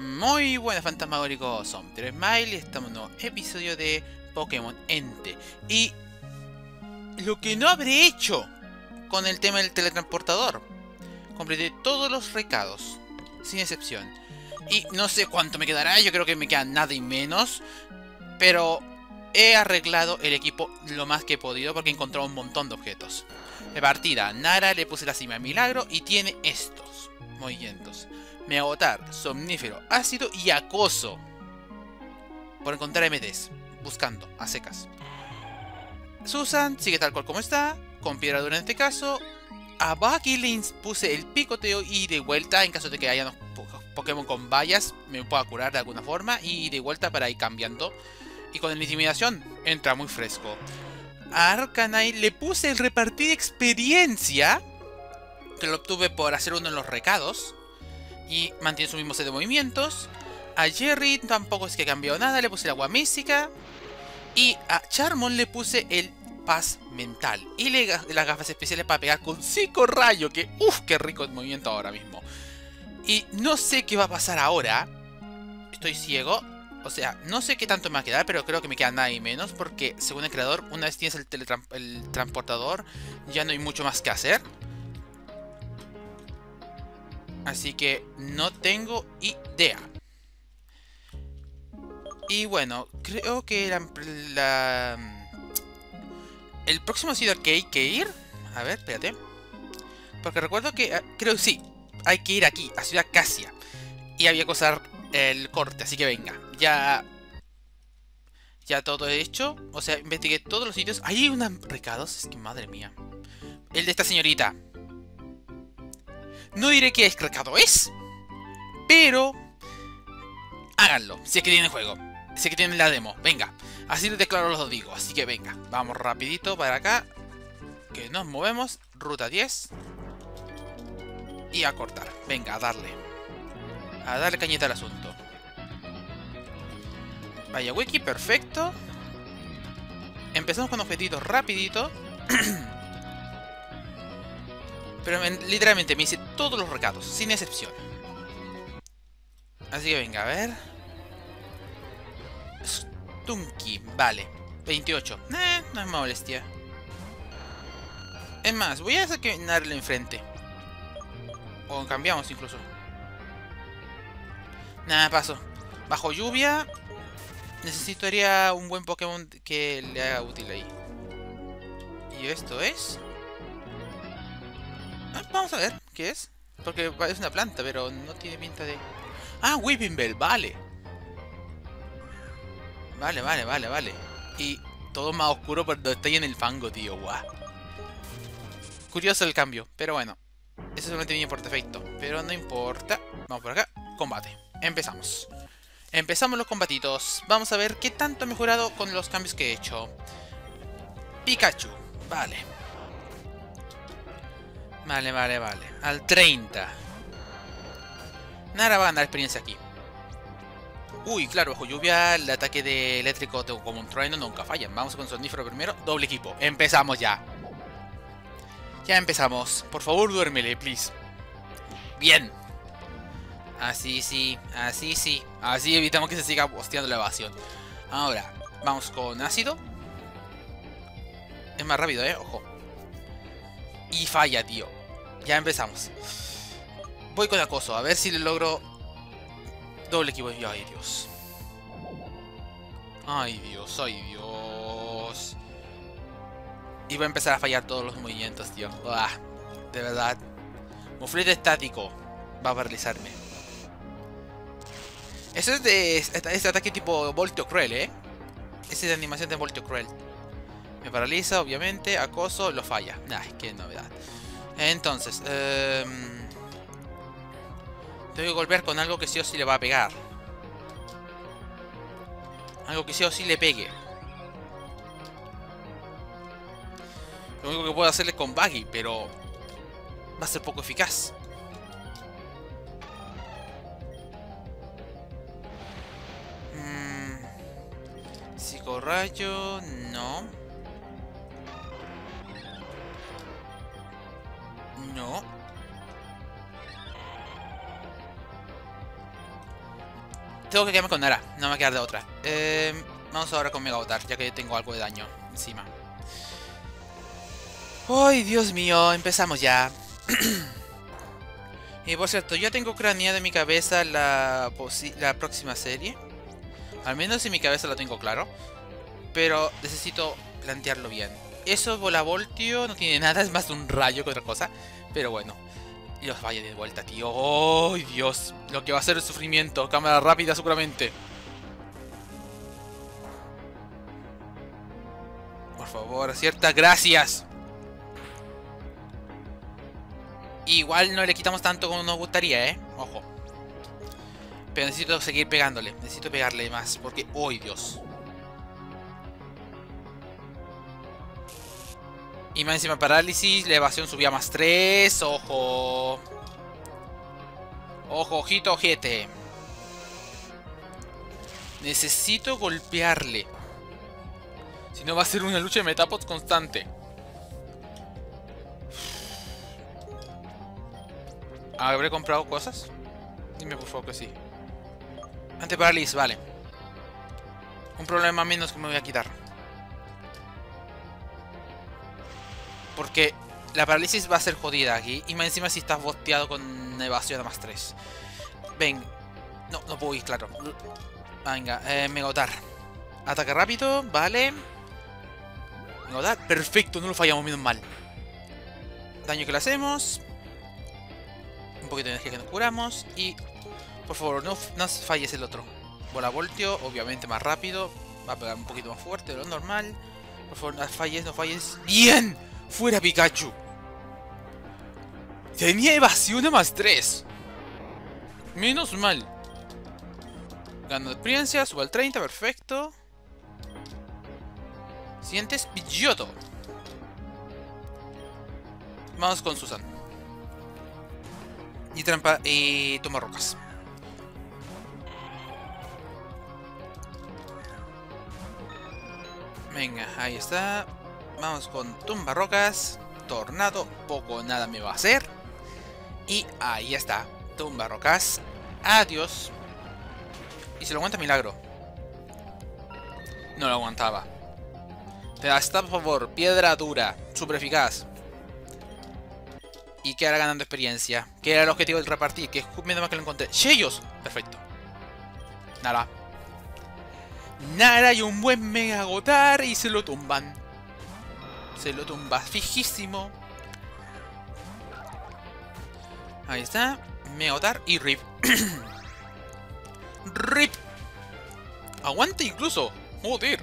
Muy buenas, fantasmagóricos, son Mr Smile y estamos en un nuevo episodio de Pokémon Ente. Y lo que no habré hecho con el tema del teletransportador, completé todos los recados, sin excepción. Y no sé cuánto me quedará, yo creo que me queda nada y menos, pero he arreglado el equipo lo más que he podido porque he encontrado un montón de objetos. De partida, Nara le puse la cima de milagro y tiene estos movimientos: Mega Otar, somnífero, ácido y acoso. Por encontrar MDs, buscando, a secas. Susan sigue tal cual como está, con piedra dura en este caso. A Bakilins puse el picoteo y de vuelta en caso de que haya unos Pokémon con vallas, me pueda curar de alguna forma y de vuelta para ir cambiando. Y con la intimidación entra muy fresco. A Arcanine le puse el repartir experiencia, que lo obtuve por hacer uno de los recados, y mantiene su mismo set de movimientos. A Jerry tampoco es que ha cambiado nada, le puse el agua mística. Y a Charmon le puse el paz mental y las gafas especiales para pegar con psicorrayo, que uff, qué rico el movimiento ahora mismo. Y no sé qué va a pasar ahora, estoy ciego. O sea, no sé qué tanto me va a quedar, pero creo que me queda nada y menos, porque según el creador, una vez tienes el transportador, ya no hay mucho más que hacer. Así que no tengo idea. Y bueno, creo que el próximo sitio al que hay que ir... A ver, espérate. Porque recuerdo que... creo que sí, hay que ir aquí, a Ciudad Acacia. Y había que usar el corte, así que venga. Ya todo hecho. O sea, investigué todos los sitios. Ahí hay unos recados, es que madre mía. El de esta señorita. No diré qué recado es, pero háganlo, si es que tienen el juego, si es que tienen la demo, venga. Así de claro los digo, así que venga. Vamos rapidito para acá, que nos movemos, ruta 10. Y a cortar, venga, a darle cañeta al asunto. Vaya wiki, perfecto. Empezamos con objetitos rapidito. Pero literalmente me hice todos los recados, sin excepción. Así que venga, a ver. Stunky, vale. 28. No es molestia. Es más, voy a sacarle enfrente. O cambiamos incluso. Nada, paso. Bajo lluvia. Necesitaría un buen Pokémon que le haga útil ahí. Y esto es... vamos a ver qué es. Porque es una planta, pero no tiene pinta de... ¡Ah! Weepinbell, vale. Vale. Y todo más oscuro cuando estoy en el fango, tío. Guau. Curioso el cambio, pero bueno. Eso solamente viene por defecto, pero no importa. Vamos por acá. Combate. Empezamos los combatitos. Vamos a ver qué tanto ha mejorado con los cambios que he hecho. Pikachu, vale. Vale. Al 30. Nara va a ganar experiencia aquí. Uy, claro, bajo lluvia, el ataque de eléctrico como un trueno nunca fallan. Vamos con somnífero primero, doble equipo. Empezamos ya. Ya empezamos. Por favor, duérmele, please. Bien. Así sí. Así evitamos que se siga hosteando la evasión. Ahora, vamos con ácido. Es más rápido, ojo. Y falla, tío. Ya empezamos. Voy con acoso, a ver si le logro doble equipo. Ay, Dios. Y va a empezar a fallar todos los movimientos, tío. Uah, de verdad. Muflete estático va a paralizarme. Eso es de este ataque tipo volteo cruel, Ese es de animación de volteo cruel. Me paraliza, obviamente. Acoso, lo falla. Nah, qué novedad. Entonces, tengo que golpear con algo que sí o sí le va a pegar. Algo que sí o sí le pegue. Lo único que puedo hacerle con Baggy, pero va a ser poco eficaz. Psicorrayo, no. Tengo que quedarme con Nara, no me va a quedar de otra. Vamos ahora con Mega Otar, ya que tengo algo de daño encima. ¡Ay, Dios mío! Empezamos ya. Y por cierto, yo tengo craneado en mi cabeza la próxima serie. Al menos en mi cabeza lo tengo claro. Pero necesito plantearlo bien. Eso volavoltio no tiene nada, es más de un rayo que otra cosa. Pero bueno. Y los vaya de vuelta, tío. ¡Ay, ¡oh, Dios! Lo que va a ser el sufrimiento. Cámara rápida, seguramente. Por favor, acierta. ¡Gracias! Igual no le quitamos tanto como nos gustaría, ¿eh? Ojo. Pero necesito seguir pegándole. Necesito pegarle más. Porque... ¡ay, ¡oh, Dios! Y más encima parálisis, la evasión subía más 3, ojo. Ojo, ojito, ojete. Necesito golpearle. Si no va a ser una lucha de metapods constante. ¿Habré comprado cosas? Dime por favor que sí. Antiparálisis, vale. Un problema menos que me voy a quitar. Porque la parálisis va a ser jodida aquí. Y más encima si estás bosteado con evasión a más 3. Ven. No, no puedo ir, claro. Venga, Megotar. Ataque rápido, vale. Megotar, perfecto, no lo fallamos, menos mal. Daño que le hacemos. Un poquito de energía que nos curamos. Y, por favor, no falles el otro. Bola voltio, obviamente más rápido. Va a pegar un poquito más fuerte de lo normal. Por favor, no falles, no falles. ¡Bien! ¡Fuera Pikachu! Tenía evasión a más 3. Menos mal. Gano experiencia, subo al 30, perfecto. Siguiente es Pidgeotto. Vamos con Susan. Y trampa y Tumba Rocas. Venga, ahí está. Vamos con Tumba Rocas. Tornado, poco o nada me va a hacer. Y ahí está. Tumba Rocas. Adiós. Y se lo aguanta milagro. No lo aguantaba. Te das esta, por favor. Piedra dura. Super eficaz. Y que ahora ganando experiencia. Que era el objetivo del repartir. Que es menos mal que lo encontré. ¡Shellos! Perfecto. Nara. Nara y un buen Mega Otar. Y se lo tumban. Se lo tumba fijísimo. Ahí está. Megotar y Rip. Rip. Aguante incluso. Joder.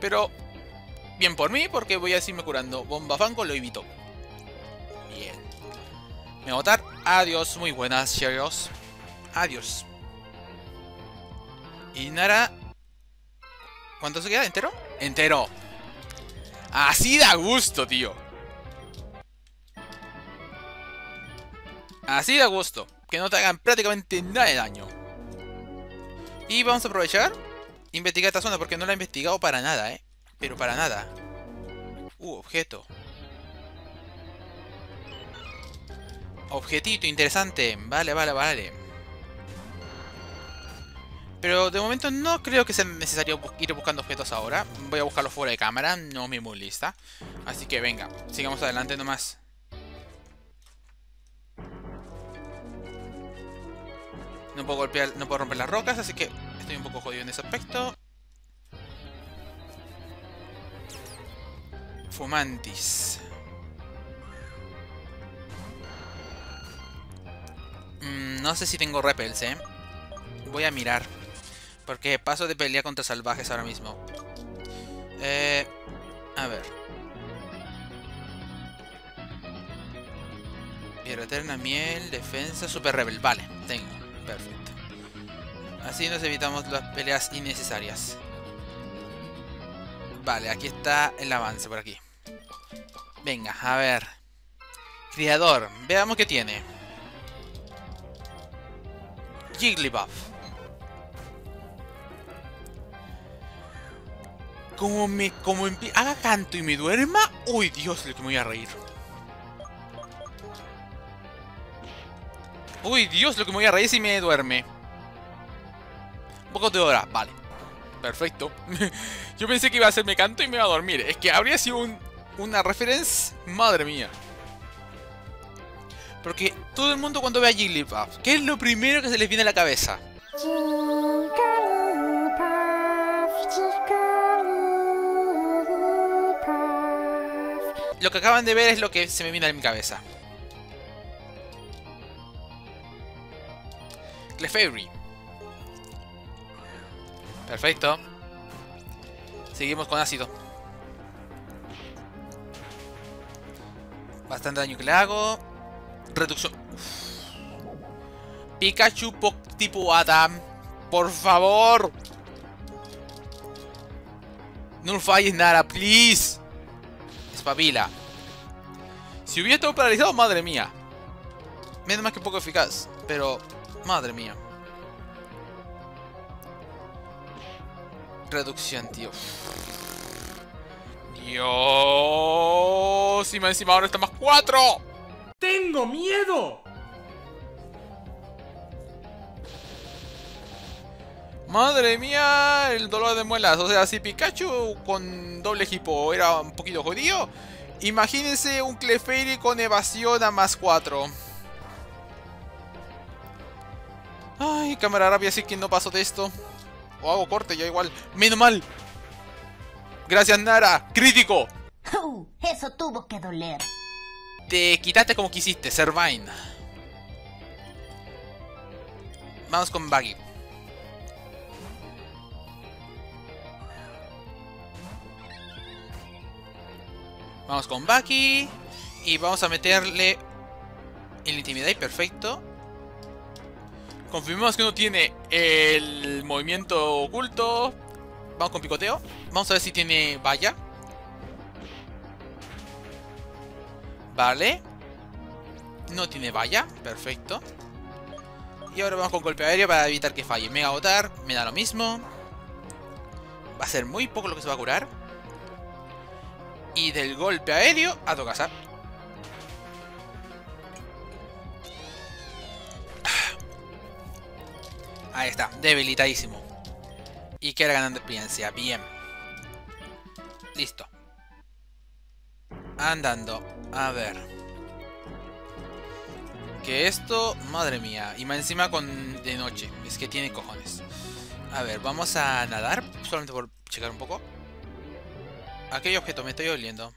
Pero bien por mí porque voy a seguirme curando. Bomba Fango lo evito. Bien. Megotar. Adiós. Muy buenas, chicos. Adiós. Y Nara. ¿Cuánto se queda? ¿Entero? Entero. Así da gusto, tío. Así da gusto. Que no te hagan prácticamente nada de daño. Y vamos a aprovechar. Investigar esta zona porque no la he investigado para nada, ¿eh? Pero para nada. Objeto. Objetito, interesante. Vale, vale, vale. Pero de momento no creo que sea necesario ir buscando objetos ahora. Voy a buscarlos fuera de cámara, no me molesta. Así que venga, sigamos adelante nomás. No puedo golpear, no puedo romper las rocas, así que estoy un poco jodido en ese aspecto. Fumantis. No sé si tengo repels, eh. Voy a mirar. Porque paso de pelea contra salvajes ahora mismo. A ver. Piedra eterna, miel, defensa, super rebel. Vale, tengo. Perfecto. Así nos evitamos las peleas innecesarias. Vale, aquí está el avance por aquí. Venga, a ver. Criador, veamos qué tiene. Jigglypuff. Como haga canto y me duerma. Uy, Dios, lo que me voy a reír. Uy, Dios, lo que me voy a reír si me duerme. Poco de horas, vale. Perfecto. Yo pensé que iba a hacerme canto y me iba a dormir. Es que habría sido una referencia. Madre mía. Porque todo el mundo cuando ve a Jigglypuff, ¿qué es lo primero que se les viene a la cabeza? Lo que acaban de ver es lo que se me viene a mi cabeza. Clefairy. Perfecto. Seguimos con ácido. Bastante daño que le hago. Reducción. Uf. Pikachu tipo Adam. Por favor. No falles, Nara, please. Espabila. Si hubiera todo paralizado, madre mía. Menos más que poco eficaz. Pero, madre mía. Reducción, tío. Dios. Y encima ahora está más 4. ¡Tengo miedo! Madre mía, el dolor de muelas. O sea, si Pikachu con doble equipo era un poquito jodido, imagínense un Clefairy con evasión a más 4. Ay, cámara rápida, así que no paso de esto. O hago corte, ya igual. ¡Menos mal! ¡Gracias, Nara! ¡Crítico! Eso tuvo que doler. Te quitaste como quisiste, Servine. Vamos con Baggy. Vamos con Bucky. Y vamos a meterle en la intimidad y perfecto. Confirmamos que no tiene el movimiento oculto. Vamos con picoteo. Vamos a ver si tiene valla. Vale. No tiene valla. Perfecto. Y ahora vamos con golpe aéreo para evitar que falle. Mega Otar. Me da lo mismo. Va a ser muy poco lo que se va a curar. Y del golpe aéreo a Tokasa. Ahí está, debilitadísimo. Y que era ganando experiencia, bien. Listo. Andando, a ver. Que esto, madre mía. Y más encima con de noche, es que tiene cojones. A ver, vamos a nadar, solamente por checar un poco. Aquel objeto, me estoy oliendo.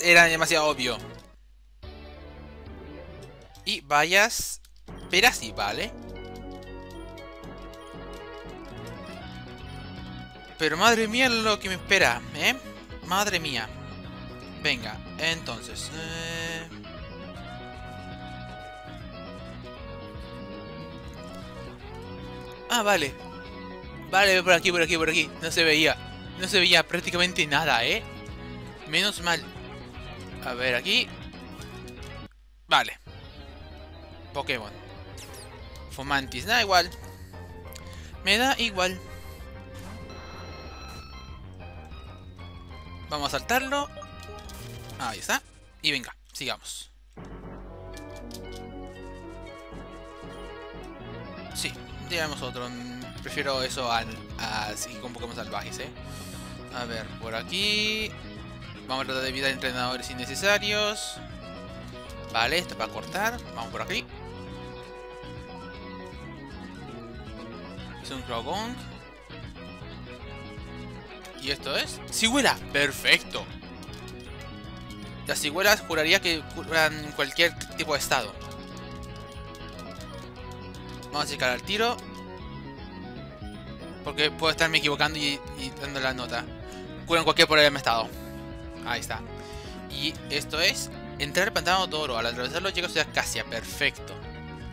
Era demasiado obvio. Y vallas. Pero así, vale. Pero madre mía lo que me espera, ¿eh? Madre mía. Venga, entonces. Ah, vale. Vale, por aquí, por aquí, por aquí. No se veía. No se veía prácticamente nada, ¿eh? Menos mal. A ver, aquí. Vale. Pokémon. Fumantis. Da igual. Me da igual. Vamos a saltarlo. Ahí está. Y venga, sigamos. Sí. Digamos otro, prefiero eso a seguir con Pokémon salvajes, ¿eh? A ver, por aquí. Vamos a tratar de evitar entrenadores innecesarios. Vale, esto es para cortar. Vamos por aquí. Es un Crowgong. ¿Y esto es? ¡Sigüela! ¡Perfecto! Las Sigüelas juraría que curan cualquier tipo de estado. Vamos a checar al tiro. Porque puedo estarme equivocando y dando la nota. Curan cualquier problema estado. Ahí está. Y esto es entrar al pantano de oro. Al atravesarlo llega a Ciudad Acacia. Perfecto.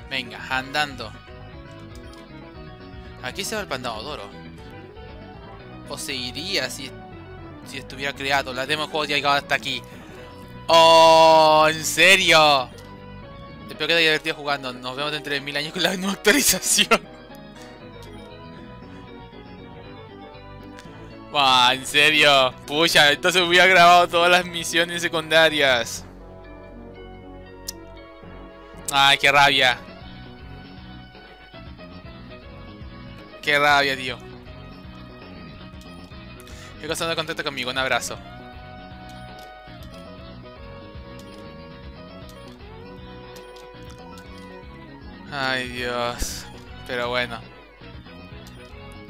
Venga, andando. Aquí se va el pantano de oro. O se iría si estuviera creado. La demo juego ya ha llegado hasta aquí. ¡Oh! ¿En serio? Espero que te haya divertido jugando. Nos vemos dentro de 1000 años con la nueva actualización. Wow, en serio. Pucha, entonces hubiera grabado todas las misiones secundarias. Ay, qué rabia. Qué rabia, tío. Qué cosa no contenta conmigo. Un abrazo. Ay, Dios. Pero bueno.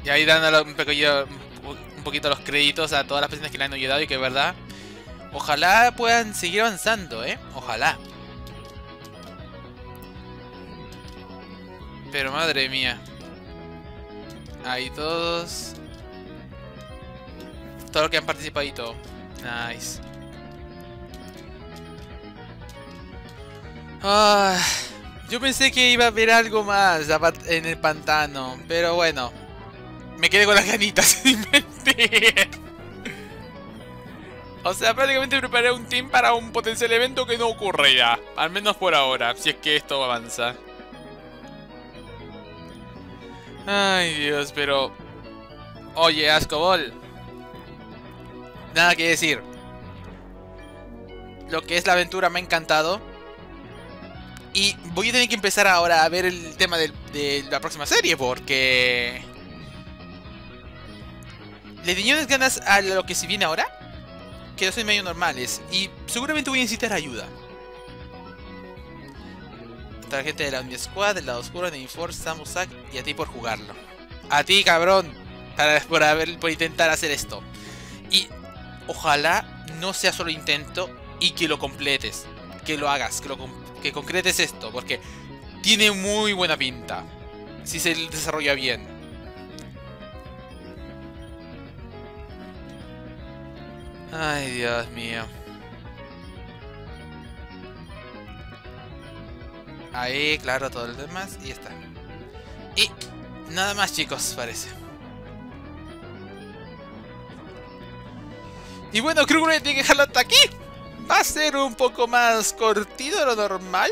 Y ahí dando un poquito los créditos a todas las personas que le han ayudado y que, verdad, ojalá puedan seguir avanzando, ¿eh? Ojalá. Pero madre mía. Ahí todos. Todos los que han participado y todo. Nice. Ah. Yo pensé que iba a haber algo más en el pantano, pero bueno. Me quedé con las ganitas, sin mentir. O sea, prácticamente preparé un team para un potencial evento que no ocurrirá. Al menos por ahora, si es que esto avanza. Ay, Dios, pero... Oye, Ascobol. Nada que decir. Lo que es la aventura me ha encantado. Y voy a tener que empezar ahora a ver el tema de la próxima serie, porque... le tenía unas ganas a lo que se viene ahora, que no soy medio normales, y seguramente voy a necesitar ayuda. Tarjeta de la Uni Squad, del lado oscuro, de Inforce, Samusak, y a ti por jugarlo. A ti, cabrón, por intentar hacer esto. Y ojalá no sea solo intento y que lo completes, que lo hagas, que concretes esto, porque tiene muy buena pinta si se desarrolla bien. Ay, Dios mío. Ahí, claro, todo lo demás y ya está. Y nada más, chicos, parece. Y bueno, creo que voy a tener que dejarlo hasta aquí. Va a ser un poco más cortito de lo normal,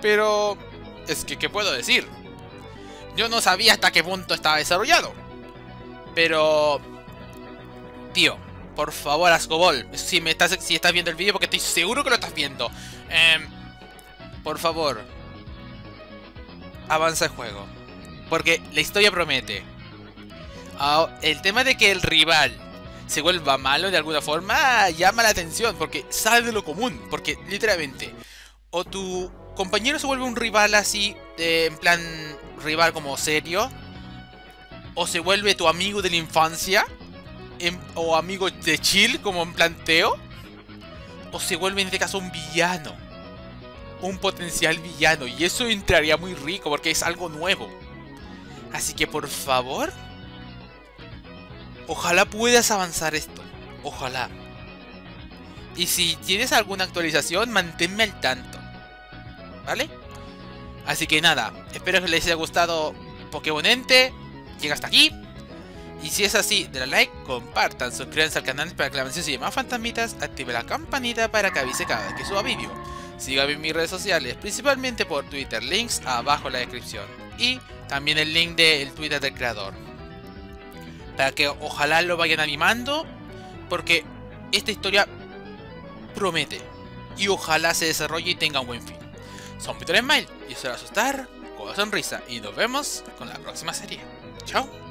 pero es que, ¿qué puedo decir? Yo no sabía hasta qué punto estaba desarrollado. Pero... tío, por favor, Ascobol, si estás viendo el vídeo, porque estoy seguro que lo estás viendo. Por favor, avanza el juego, porque la historia promete. El tema de que el rival se vuelva malo de alguna forma llama la atención, porque sale de lo común, porque literalmente o tu compañero se vuelve un rival así, en plan rival como serio, o se vuelve tu amigo de la infancia, o amigo de chill como en planteo, o se vuelve en este caso un villano, un potencial villano, y eso entraría muy rico porque es algo nuevo. Así que por favor, ojalá puedas avanzar esto. Ojalá. Y si tienes alguna actualización, manténme al tanto, ¿vale? Así que nada, espero que les haya gustado Pokémon Ente. Llega hasta aquí. Y si es así, denle like, compartan, suscríbanse al canal para que la mención se llame Fantasmitas, active la campanita para que avise cada vez que suba vídeo. Síganme en mis redes sociales, principalmente por Twitter, links abajo en la descripción. Y también el link del Twitter del creador, para que ojalá lo vayan animando, porque esta historia promete y ojalá se desarrolle y tenga un buen fin. Son Mr Smile y eso era asustar con la sonrisa, y nos vemos con la próxima serie. Chao.